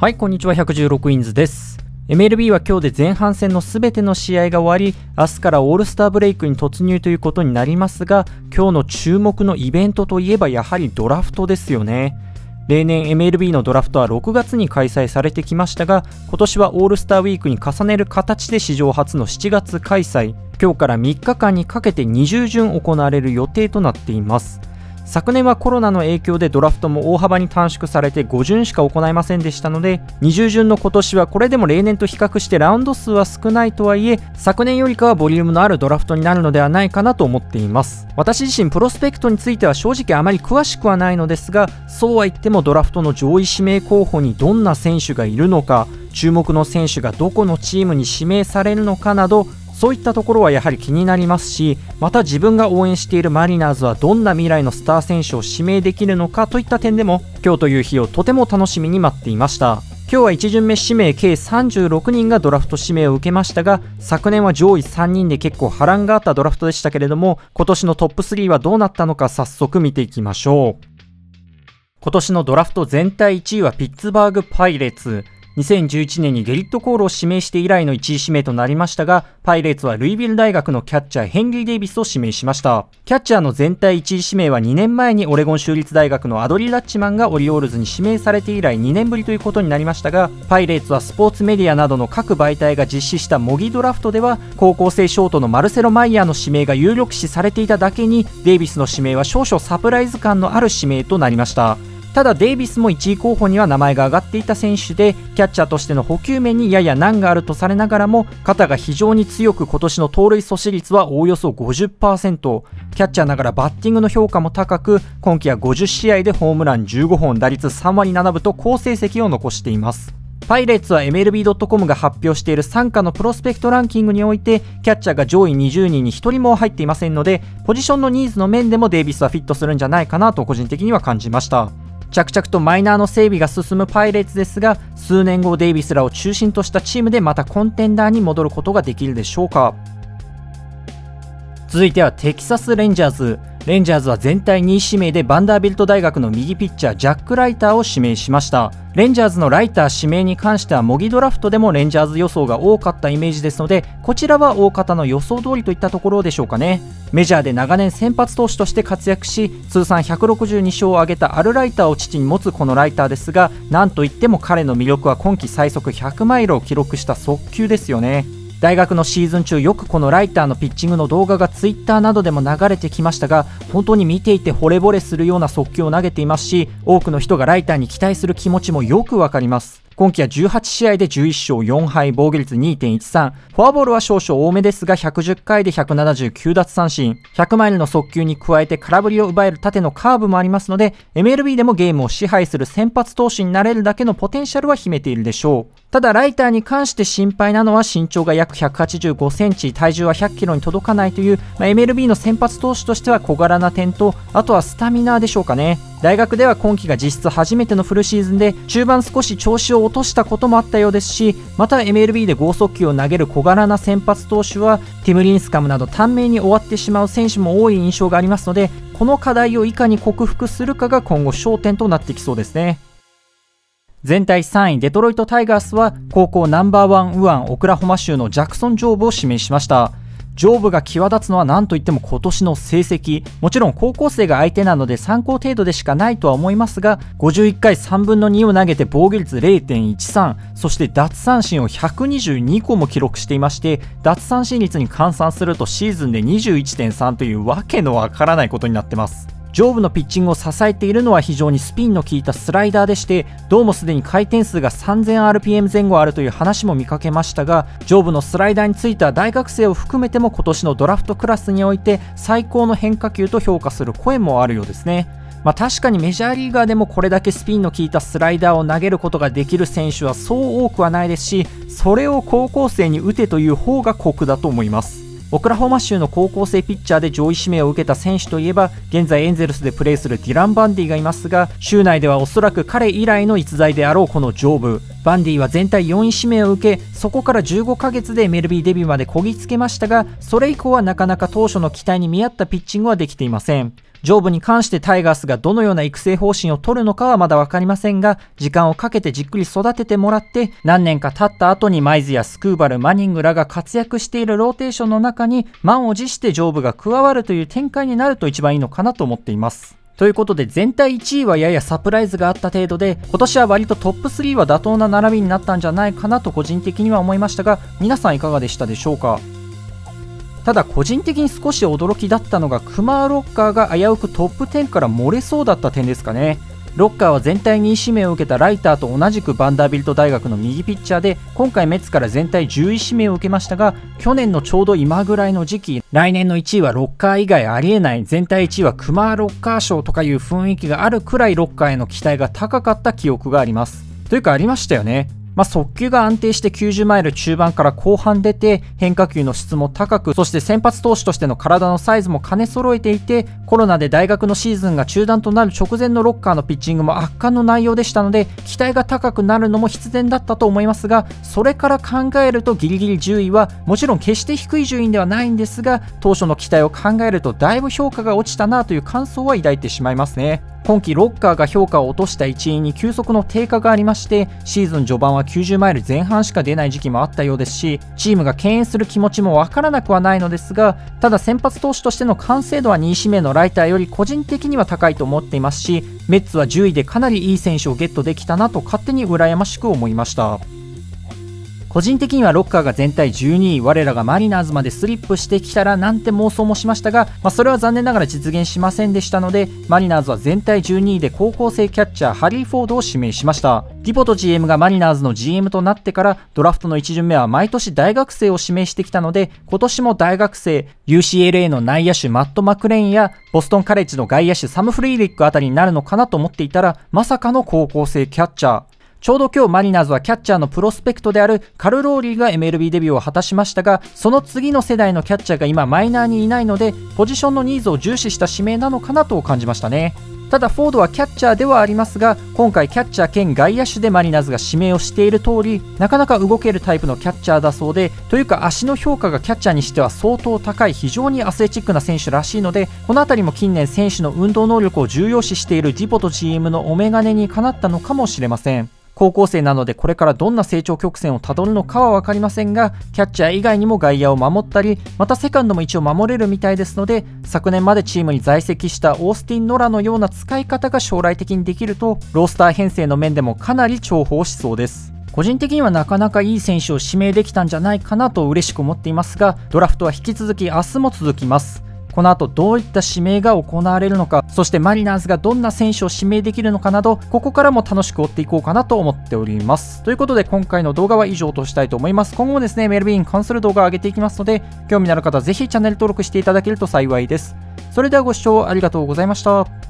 はい、こんにちは。116インズです。 MLB は今日で前半戦の全ての試合が終わり、明日からオールスターブレイクに突入ということになりますが、今日の注目のイベントといえばやはりドラフトですよね。例年 MLB のドラフトは6月に開催されてきましたが、今年はオールスターウィークに重ねる形で史上初の7月開催、今日から3日間にかけて20巡行われる予定となっています。昨年はコロナの影響でドラフトも大幅に短縮されて5巡しか行いませんでしたので、20巡の今年はこれでも例年と比較してラウンド数は少ないとはいえ、昨年よりかはボリュームのあるドラフトになるのではないかなと思っています。私自身プロスペクトについては正直あまり詳しくはないのですが、そうは言ってもドラフトの上位指名候補にどんな選手がいるのか、注目の選手がどこのチームに指名されるのかなど、そういったところはやはり気になりますし、また自分が応援しているマリナーズはどんな未来のスター選手を指名できるのかといった点でも、今日という日をとても楽しみに待っていました。今日は1巡目指名計36人がドラフト指名を受けましたが、昨年は上位3人で結構波乱があったドラフトでしたけれども、今年のトップ3はどうなったのか早速見ていきましょう。今年のドラフト全体1位はピッツバーグパイレーツ。2011年にゲリット・コールを指名して以来の1位指名となりましたが、パイレーツはルイビル大学のキャッチャーヘンリー・デイビスを指名しました。キャッチャーの全体1位指名は2年前にオレゴン州立大学のアドリー・ラッチマンがオリオールズに指名されて以来2年ぶりということになりましたが、パイレーツはスポーツメディアなどの各媒体が実施した模擬ドラフトでは、高校生ショートのマルセロ・マイヤーの指名が有力視されていただけに、デイビスの指名は少々サプライズ感のある指名となりました。ただデイビスも1位候補には名前が挙がっていた選手で、キャッチャーとしての補給面にやや難があるとされながらも、肩が非常に強く、今年の盗塁阻止率はおおよそ 50%、 キャッチャーながらバッティングの評価も高く、今季は50試合でホームラン15本、打率3割7分と好成績を残しています。パイレーツは MLB.com が発表している傘下のプロスペクトランキングにおいて、キャッチャーが上位20人に1人も入っていませんので、ポジションのニーズの面でもデイビスはフィットするんじゃないかなと個人的には感じました。着々とマイナーの整備が進むパイレーツですが、数年後デイビスらを中心としたチームでまたコンテンダーに戻ることができるでしょうか。続いてはテキサス・レンジャーズ。レンジャーズは全体2位指名でバンダービルト大学の右ピッチャージャック・ライターを指名しました。レンジャーズのライター指名に関しては模擬ドラフトでもレンジャーズ予想が多かったイメージですので、こちらは大方の予想通りといったところでしょうかね。メジャーで長年先発投手として活躍し、通算162勝を挙げたアルライターを父に持つこのライターですが、なんといっても彼の魅力は今季最速100マイルを記録した速球ですよね。大学のシーズン中、よくこのライターのピッチングの動画がツイッターなどでも流れてきましたが、本当に見ていて惚れ惚れするような速球を投げていますし、多くの人がライターに期待する気持ちもよくわかります。今季は18試合で11勝4敗、防御率 2.13、 フォアボールは少々多めですが、110回で179奪三振、100マイルの速球に加えて空振りを奪える縦のカーブもありますので、 MLB でもゲームを支配する先発投手になれるだけのポテンシャルは秘めているでしょう。ただライターに関して心配なのは、身長が約185センチ、体重は100キロに届かないという、MLB の先発投手としては小柄な点と、あとはスタミナでしょうかね。大学では今季が実質初めてのフルシーズンで、中盤少し調子を落としたこともあったようですし、また MLB で剛速球を投げる小柄な先発投手はティム・リンスカムなど短命に終わってしまう選手も多い印象がありますので、この課題をいかに克服するかが今後焦点となってきそうですね。全体3位デトロイトタイガースは高校ナンバーワン右腕、オクラホマ州のジャクソン・ジョーブを指名しました。ジョーブが際立つのは何といっても今年の成績、もちろん高校生が相手なので参考程度でしかないとは思いますが、51回3分の2を投げて防御率 0.13、 そして奪三振を122個も記録していまして、奪三振率に換算するとシーズンで 21.3 というわけのわからないことになってます。ジョーブのピッチングを支えているのは非常にスピンの効いたスライダーでして、どうもすでに回転数が 3000rpm 前後あるという話も見かけましたが、ジョーブのスライダーについては大学生を含めても今年のドラフトクラスにおいて最高の変化球と評価する声もあるようですね。確かにメジャーリーガーでもこれだけスピンの効いたスライダーを投げることができる選手はそう多くはないですし、それを高校生に打てという方が酷だと思います。オクラホマ州の高校生ピッチャーで上位指名を受けた選手といえば、現在エンゼルスでプレーするディラン・バンディがいますが、州内ではおそらく彼以来の逸材であろうこのジョーブ。バンディは全体4位指名を受け、そこから15ヶ月で MLB デビューまでこぎつけましたが、それ以降はなかなか当初の期待に見合ったピッチングはできていません。上部に関してタイガースがどのような育成方針を取るのかはまだ分かりませんが、時間をかけてじっくり育ててもらって、何年か経った後にマイズやスクーバル、マニングらが活躍しているローテーションの中に満を持して上部が加わるという展開になると一番いいのかなと思っています。ということで全体1位はややサプライズがあった程度で、今年は割とトップ3は妥当な並びになったんじゃないかなと個人的には思いましたが、皆さんいかがでしたでしょうか。ただ個人的に少し驚きだったのがクマーロッカーが危うくトップ10から漏れそうだった点ですかね。ロッカーは全体2位指名を受けたライターと同じくバンダービルト大学の右ピッチャーで、今回メッツから全体10位指名を受けましたが、去年のちょうど今ぐらいの時期、来年の1位はロッカー以外ありえない、全体1位はクマーロッカー賞とかいう雰囲気があるくらいロッカーへの期待が高かった記憶があります。というかありましたよね。速球が安定して90マイル中盤から後半出て、変化球の質も高く、そして先発投手としての体のサイズも兼ね揃えていて、コロナで大学のシーズンが中断となる直前のロッカーのピッチングも圧巻の内容でしたので、期待が高くなるのも必然だったと思いますが、それから考えるとギリギリ10位はもちろん決して低い順位ではないんですが、当初の期待を考えるとだいぶ評価が落ちたなという感想は抱いてしまいますね。今季ロッカーが評価を落とした一因に急速の低下がありまして、シーズン序盤は90マイル前半しか出ない時期もあったようですし、チームが敬遠する気持ちもわからなくはないのですが、ただ先発投手としての完成度は2位指名のライターより個人的には高いと思っていますし、メッツは10位でかなりいい選手をゲットできたなと勝手に羨ましく思いました。個人的にはロッカーが全体12位、我らがマリナーズまでスリップしてきたらなんて妄想もしましたが、それは残念ながら実現しませんでしたので、マリナーズは全体12位で高校生キャッチャーハリー・フォードを指名しました。ディポト GM がマリナーズの GM となってから、ドラフトの1巡目は毎年大学生を指名してきたので、今年も大学生 UCLA の内野手マット・マクレインやボストンカレッジの外野手サム・フリーリックあたりになるのかなと思っていたら、まさかの高校生キャッチャー。ちょうど今日マリナーズはキャッチャーのプロスペクトであるカル・ローリーが MLB デビューを果たしましたが、その次の世代のキャッチャーが今マイナーにいないので、ポジションのニーズを重視した指名なのかなと感じましたね。ただフォードはキャッチャーではありますが、今回キャッチャー兼外野手でマリナーズが指名をしている通り、なかなか動けるタイプのキャッチャーだそうで、というか足の評価がキャッチャーにしては相当高い、非常にアスレチックな選手らしいので、この辺りも近年選手の運動能力を重要視しているディポト GM のお眼鏡にかなったのかもしれません。高校生なのでこれからどんな成長曲線をたどるのかは分かりませんが、キャッチャー以外にも外野を守ったり、またセカンドも一応守れるみたいですので、昨年までチームに在籍したオースティン・ノラのような使い方が将来的にできると、ロースター編成の面でもかなり重宝しそうです。個人的にはなかなかいい選手を指名できたんじゃないかなと嬉しく思っていますが、ドラフトは引き続き明日も続きます。この後どういった指名が行われるのか、そしてマリナーズがどんな選手を指名できるのかなど、ここからも楽しく追っていこうかなと思っております。ということで今回の動画は以上としたいと思います。今後もですね、MLBに関する動画を上げていきますので、興味のある方はぜひチャンネル登録していただけると幸いです。それではご視聴ありがとうございました。